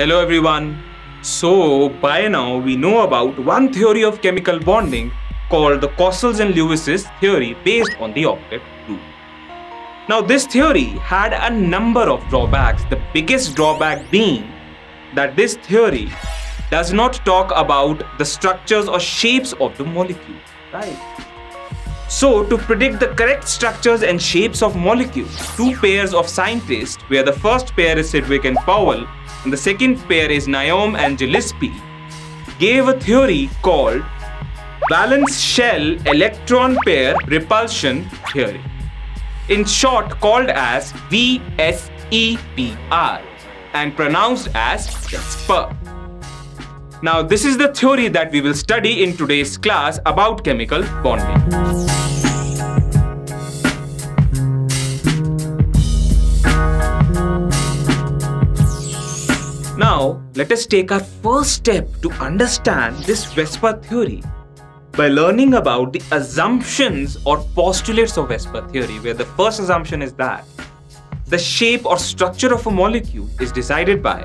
Hello everyone. So by now we know about one theory of chemical bonding called the Cossel's and Lewis's theory based on the octet rule. Now this theory had a number of drawbacks, the biggest drawback being that this theory does not talk about the structures or shapes of the molecule, right? So to predict the correct structures and shapes of molecules, two pairs of scientists, where the first pair is Sidwick and Powell and the second pair is Naomi Angelispi, gave a theory called valence shell electron pair repulsion theory, in short called as VSEPR and pronounced as VSEPR. Now this is the theory that we will study in today's class about chemical bonding. Now let us take our first step to understand this VSEPR theory by learning about the assumptions or postulates of VSEPR theory, where the first assumption is that the shape or structure of a molecule is decided by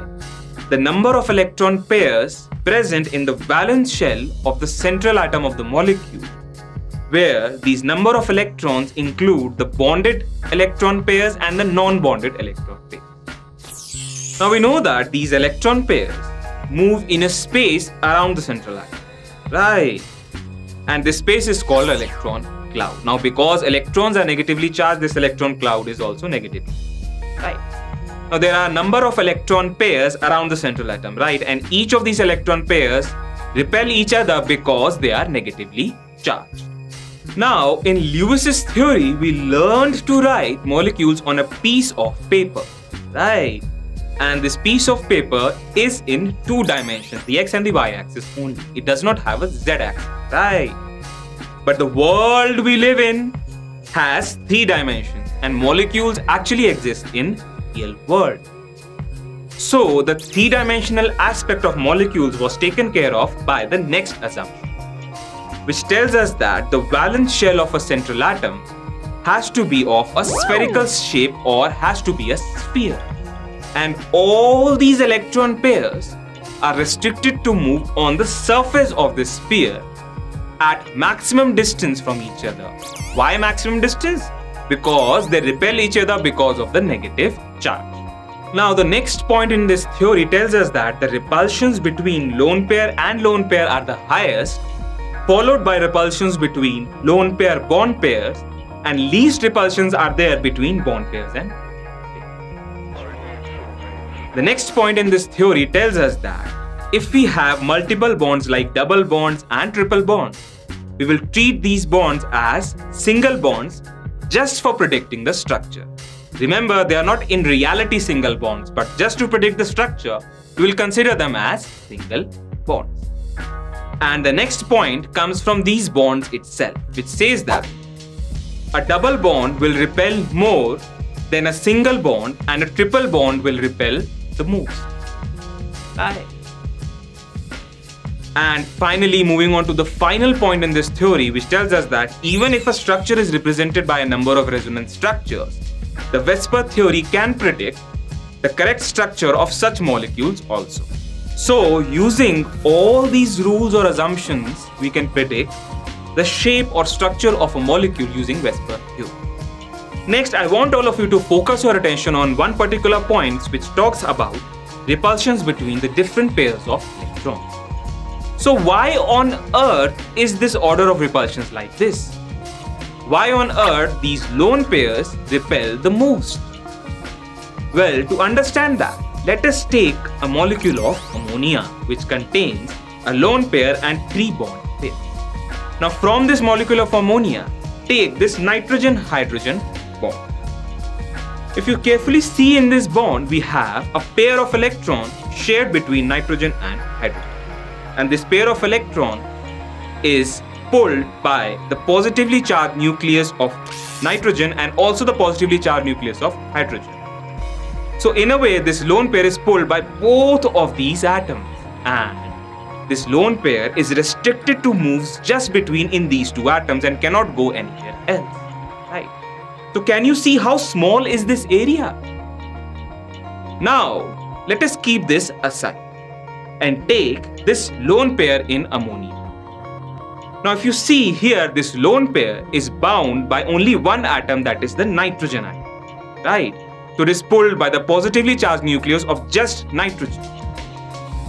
the number of electron pairs present in the valence shell of the central atom of the molecule, where these number of electrons include the bonded electron pairs and the non-bonded electron pairs. Now we know that these electron pairs move in a space around the central atom, right? And this space is called electron cloud. Now because electrons are negatively charged, this electron cloud is also negative, right? Now there are a number of electron pairs around the central atom, right? And each of these electron pairs repel each other because they are negatively charged. Now in Lewis's theory, we learned to write molecules on a piece of paper, right? And this piece of paper is in two dimensions, the x and the y axis only. It does not have a z axis, right? But the world we live in has three dimensions and molecules actually exist in world. So the three-dimensional aspect of molecules was taken care of by the next assumption, which tells us that the valence shell of a central atom has to be of a spherical shape or has to be a sphere, and all these electron pairs are restricted to move on the surface of the sphere at maximum distance from each other. Why maximum distance? Because they repel each other because of the negative charge. Now the next point in this theory tells us that the repulsions between lone pair and lone pair are the highest, followed by repulsions between lone pair bond pairs, and least repulsions are there between bond pairs and the next point in this theory tells us that if we have multiple bonds like double bonds and triple bonds, we will treat these bonds as single bonds just for predicting the structure. Remember, they are not in reality single bonds, but just to predict the structure, we will consider them as single bonds. And the next point comes from these bonds itself, which says that a double bond will repel more than a single bond and a triple bond will repel the most. Right. And finally, moving on to the final point in this theory, which tells us that even if a structure is represented by a number of resonance structures, the VSEPR theory can predict the correct structure of such molecules also. So using all these rules or assumptions, we can predict the shape or structure of a molecule using VSEPR theory. Next, I want all of you to focus your attention on one particular point which talks about repulsions between the different pairs of electrons. So why on earth is this order of repulsions like this? Why on earth these lone pairs repel the most? Well, to understand that, let us take a molecule of ammonia which contains a lone pair and three bond pairs. Now from this molecule of ammonia, take this nitrogen-hydrogen bond. If you carefully see in this bond, we have a pair of electrons shared between nitrogen and hydrogen. And this pair of electron is pulled by the positively charged nucleus of nitrogen and also the positively charged nucleus of hydrogen. So in a way, this lone pair is pulled by both of these atoms, and this lone pair is restricted to moves just between in these two atoms and cannot go anywhere else, right? So can you see how small is this area? Now Let us keep this aside and take this lone pair in ammonia. Now if you see here, this lone pair is bound by only one atom, that is the nitrogen atom, right? So it is pulled by the positively charged nucleus of just nitrogen.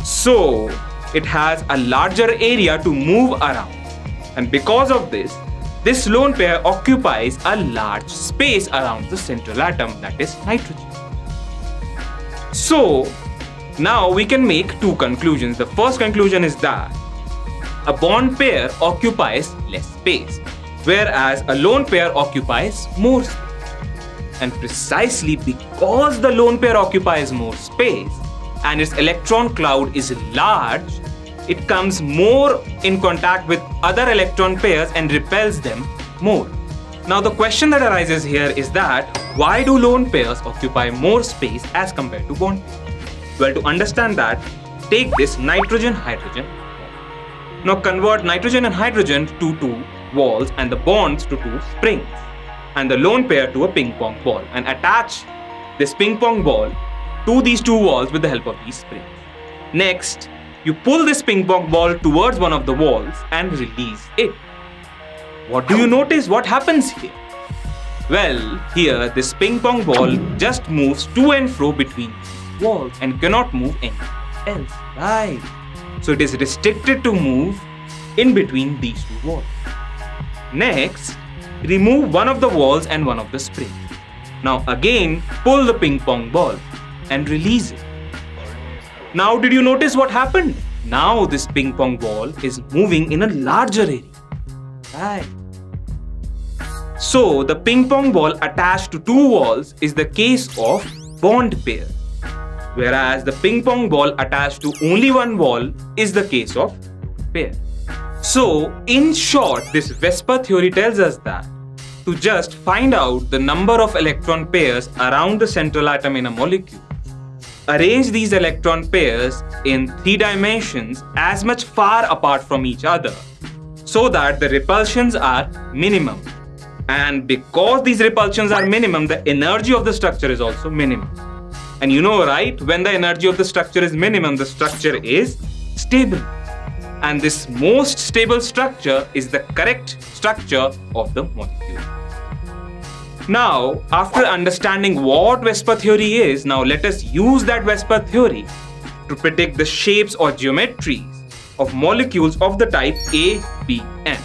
So it has a larger area to move around, and because of this, this lone pair occupies a large space around the central atom, that is nitrogen. So now we can make two conclusions. The first conclusion is that a bond pair occupies less space, whereas a lone pair occupies more space. And precisely because the lone pair occupies more space and its electron cloud is large, it comes more in contact with other electron pairs and repels them more. Now the question that arises here is that why do lone pairs occupy more space as compared to bond pairs? Well, to understand that, take this nitrogen-hydrogen. Now convert nitrogen and hydrogen to two walls and the bonds to two springs, and the lone pair to a ping pong ball, and attach this ping pong ball to these two walls with the help of these springs. Next, you pull this ping pong ball towards one of the walls and release it. What do you notice? What happens here? Well, here this ping pong ball just moves to and fro between these walls and cannot move anywhere else, right? So it is restricted to move in between these two walls. Next, remove one of the walls and one of the springs. Now again, pull the ping pong ball and release it. Now did you notice what happened? Now this ping pong ball is moving in a larger area. Right. So the ping pong ball attached to two walls is the case of bond pair, whereas the ping pong ball attached to only one wall is the case of pair. So, in short, this VSEPR theory tells us that to just find out the number of electron pairs around the central atom in a molecule, arrange these electron pairs in three dimensions as much far apart from each other so that the repulsions are minimum. And because these repulsions are minimum, the energy of the structure is also minimum. And you know, right, when the energy of the structure is minimum, the structure is stable. And this most stable structure is the correct structure of the molecule. Now, after understanding what VSEPR theory is, now let us use that VSEPR theory to predict the shapes or geometries of molecules of the type A, B, N,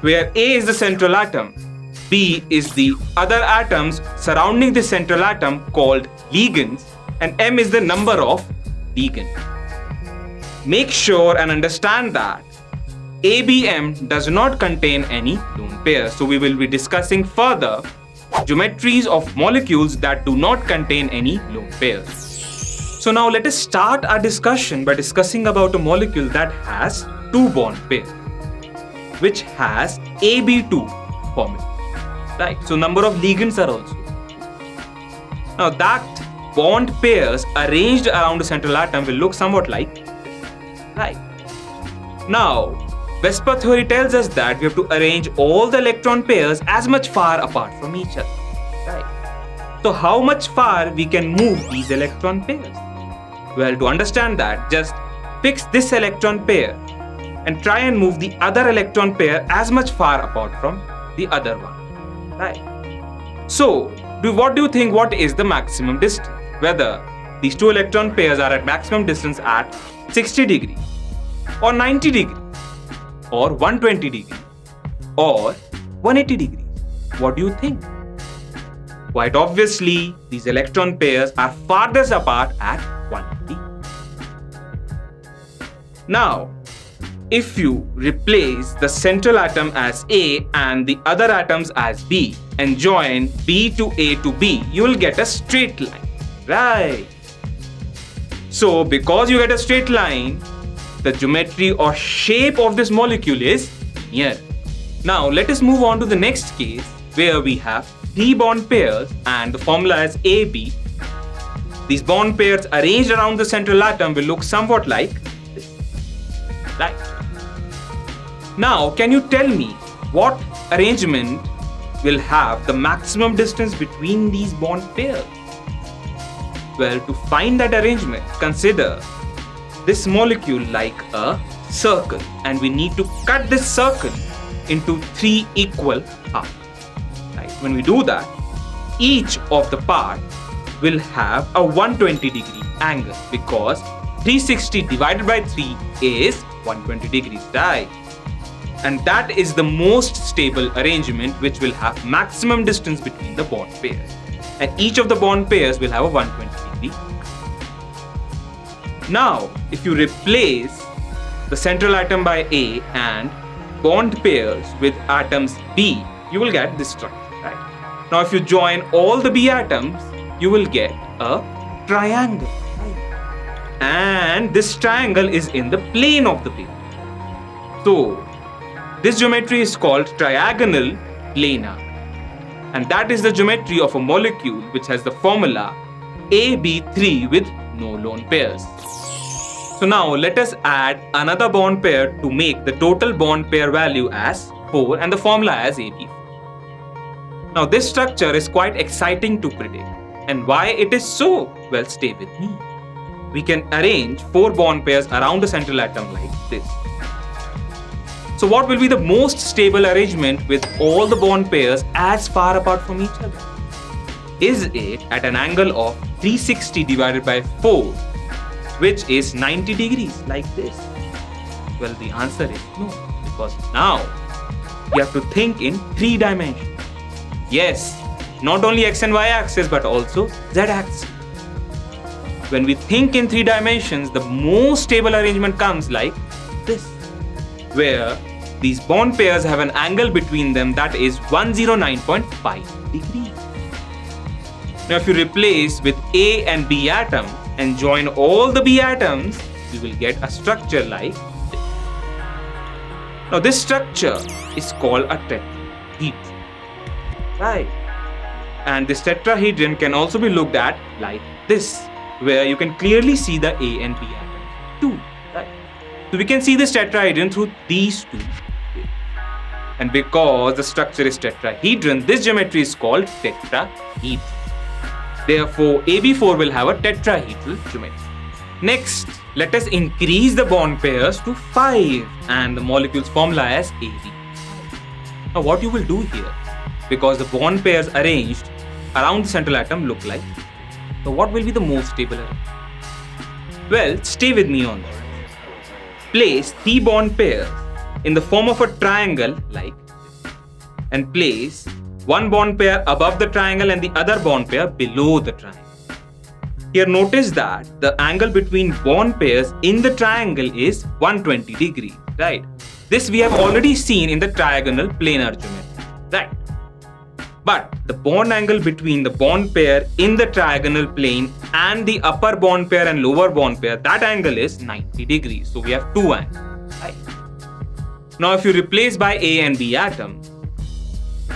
where A is the central atom, B is the other atoms surrounding the central atom called ligands, and M is the number of ligands. Make sure and understand that ABM does not contain any lone pair. So we will be discussing further geometries of molecules that do not contain any lone pairs. So now let us start our discussion by discussing about a molecule that has two bond pairs, which has AB2 formula, right? So number of ligands are also. Now that bond pairs arranged around the central atom will look somewhat like. Right. Now, VSEPR theory tells us that we have to arrange all the electron pairs as much far apart from each other. Right. So how much far we can move these electron pairs? Well, to understand that, just fix this electron pair and try and move the other electron pair as much far apart from the other one. Right. So, what do you think, what is the maximum distance? Whether these two electron pairs are at maximum distance at 60 degree or 90 degree or 120 degree or 180 degree. What do you think? Quite obviously, these electron pairs are farthest apart at 180. Now, if you replace the central atom as A and the other atoms as B and join B to A to B, you will get a straight line, right? So, because you get a straight line, the geometry or shape of this molecule is near. Now, let us move on to the next case where we have three bond pairs and the formula is AB. These bond pairs arranged around the central atom will look somewhat like this. Right. Now, can you tell me what arrangement will have the maximum distance between these bond pairs? well to find that arrangement. Consider this molecule like a circle, and we need to cut this circle into 3 equal parts. Right? When we do that, each of the part will have a 120-degree angle, because 360 divided by 3 is 120 degrees, right? And that is the most stable arrangement, which will have maximum distance between the bond pairs. And each of the bond pairs will have a 120 degree. Now, if you replace the central atom by A and bond pairs with atoms B, you will get this structure, right? Now, if you join all the B atoms, you will get a triangle. And this triangle is in the plane of the paper. So, this geometry is called triagonal planar. And that is the geometry of a molecule which has the formula AB3 with no lone pairs. So now let us add another bond pair to make the total bond pair value as 4 and the formula as AB4. Now this structure is quite exciting to predict. And why it is so? Well, stay with me. We can arrange 4 bond pairs around the central atom like this. So what will be the most stable arrangement with all the bond pairs as far apart from each other? Is it at an angle of 360 divided by 4, which is 90 degrees like this? Well, the answer is no, because now you have to think in 3 dimensions. Yes, not only x and y axis, but also z axis. When we think in 3 dimensions, the most stable arrangement comes like this, where these bond pairs have an angle between them that is 109.5 degrees. Now if you replace with A and B atoms and join all the B atoms, you will get a structure like this. Now this structure is called a tetrahedron, right? And this tetrahedron can also be looked at like this, where you can clearly see the A and B atoms too. So we can see this tetrahedron through these 2. And because the structure is tetrahedron, this geometry is called tetrahedron. Therefore, AB4 will have a tetrahedral geometry. Next, let us increase the bond pairs to 5 and the molecule's formula as AB. Now what you will do here, because the bond pairs arranged around the central atom look like, so what will be the most stable arrangement? Well, stay with me on that. Place 3 bond pairs in the form of a triangle like this, and place one bond pair above the triangle and the other bond pair below the triangle. Here notice that the angle between bond pairs in the triangle is 120 degrees, right? This we have already seen in the triagonal planar geometry, right? But the bond angle between the bond pair in the triagonal plane and the upper bond pair and lower bond pair, that angle is 90 degrees. So we have 2 angles, right? Now if you replace by A and B atoms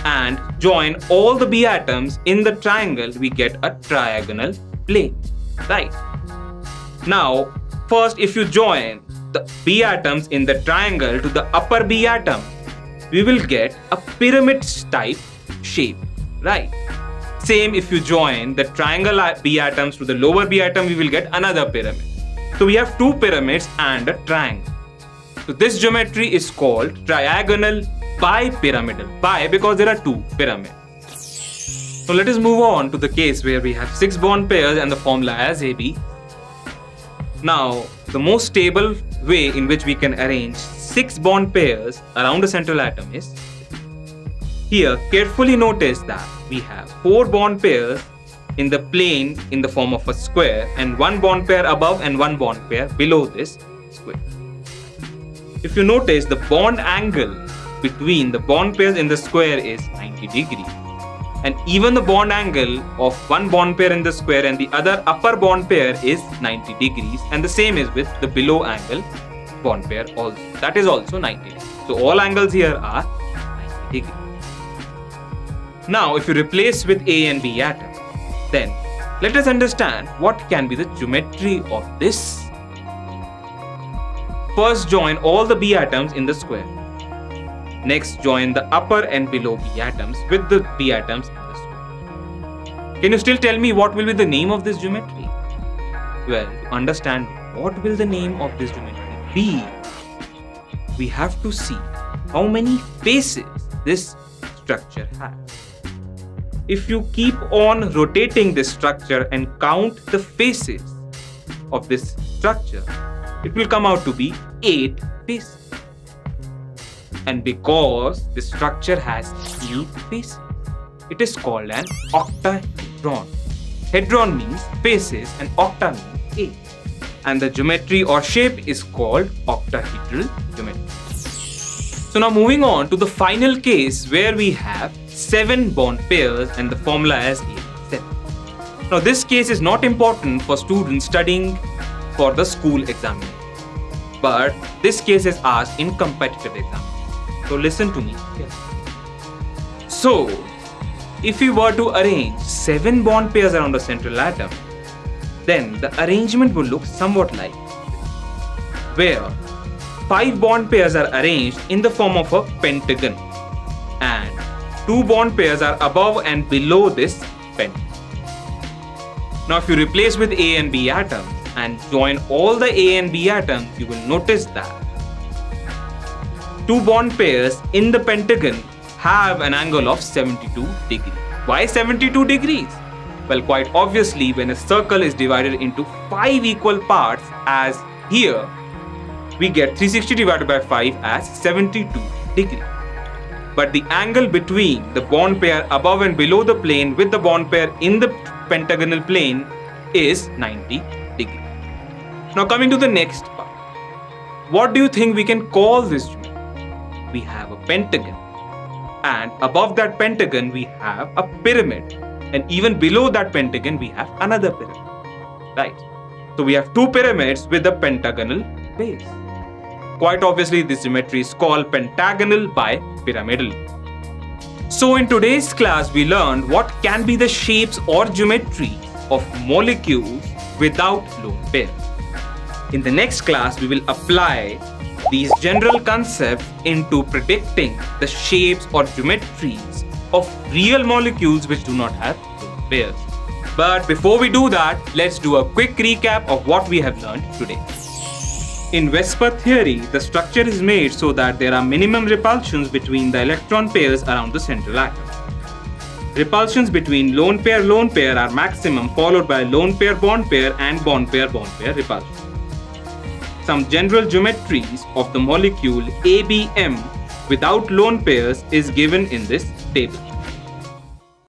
and join all the B atoms in the triangle, we get a triagonal plane, right? Now first, if you join the B atoms in the triangle to the upper B atom, we will get a pyramid type shape, right? Same if you join the triangle B atoms to the lower B atom, we will get another pyramid. So we have 2 pyramids and a triangle. So this geometry is called triagonal bipyramidal. Bi because there are 2 pyramids. So let us move on to the case where we have 6 bond pairs and the formula as AB. Now the most stable way in which we can arrange 6 bond pairs around the central atom is here. Carefully notice that we have 4 bond pairs in the plane in the form of a square and 1 bond pair above and 1 bond pair below this square. If you notice, the bond angle between the bond pairs in the square is 90 degrees. And even the bond angle of 1 bond pair in the square and the other upper bond pair is 90 degrees. And the same is with the below angle bond pair also. That is also 90 degrees. So all angles here are 90 degrees. Now, if you replace with A and B atoms, then let us understand what can be the geometry of this. First, join all the B atoms in the square. Next, join the upper and below B atoms with the B atoms in the square. Can you still tell me what will be the name of this geometry? Well, to understand what will the name of this geometry be, we have to see how many faces this structure has. If you keep on rotating this structure and count the faces of this structure, it will come out to be 8 faces. And because this structure has 8 faces, it is called an octahedron. Hedron means faces and octa means 8. And the geometry or shape is called octahedral geometry. So now moving on to the final case where we have 7 bond pairs and the formula is 8, 7. Now this case is not important for students studying for the school examination. But this case is asked in competitive exam. So listen to me. Yes. So if we were to arrange 7 bond pairs around a central atom, then the arrangement will look somewhat like this, where 5 bond pairs are arranged in the form of a pentagon and 2 bond pairs are above and below this pentagon. Now if you replace with A and B atoms and join all the A and B atoms, you will notice that 2 bond pairs in the pentagon have an angle of 72 degrees. Why 72 degrees? Well, quite obviously, when a circle is divided into 5 equal parts, as here, we get 360 divided by 5 as 72 degrees. But the angle between the bond pair above and below the plane with the bond pair in the pentagonal plane is 90 degrees. Now coming to the next part. What do you think we can call this geometry? We have a pentagon, and above that pentagon we have a pyramid, and even below that pentagon we have another pyramid, right? So we have 2 pyramids with a pentagonal base. Quite obviously, this geometry is called pentagonal by pyramidal. So in today's class we learned what can be the shapes or geometry of molecules without lone pair. In the next class we will apply these general concepts into predicting the shapes or geometries of real molecules which do not have lone pairs. But before we do that, let's do a quick recap of what we have learned today. In VSEPR theory, the structure is made so that there are minimum repulsions between the electron pairs around the central atom. Repulsions between lone pair are maximum, followed by lone pair-bond pair and bond pair repulsion. Some general geometries of the molecule ABM without lone pairs is given in this table.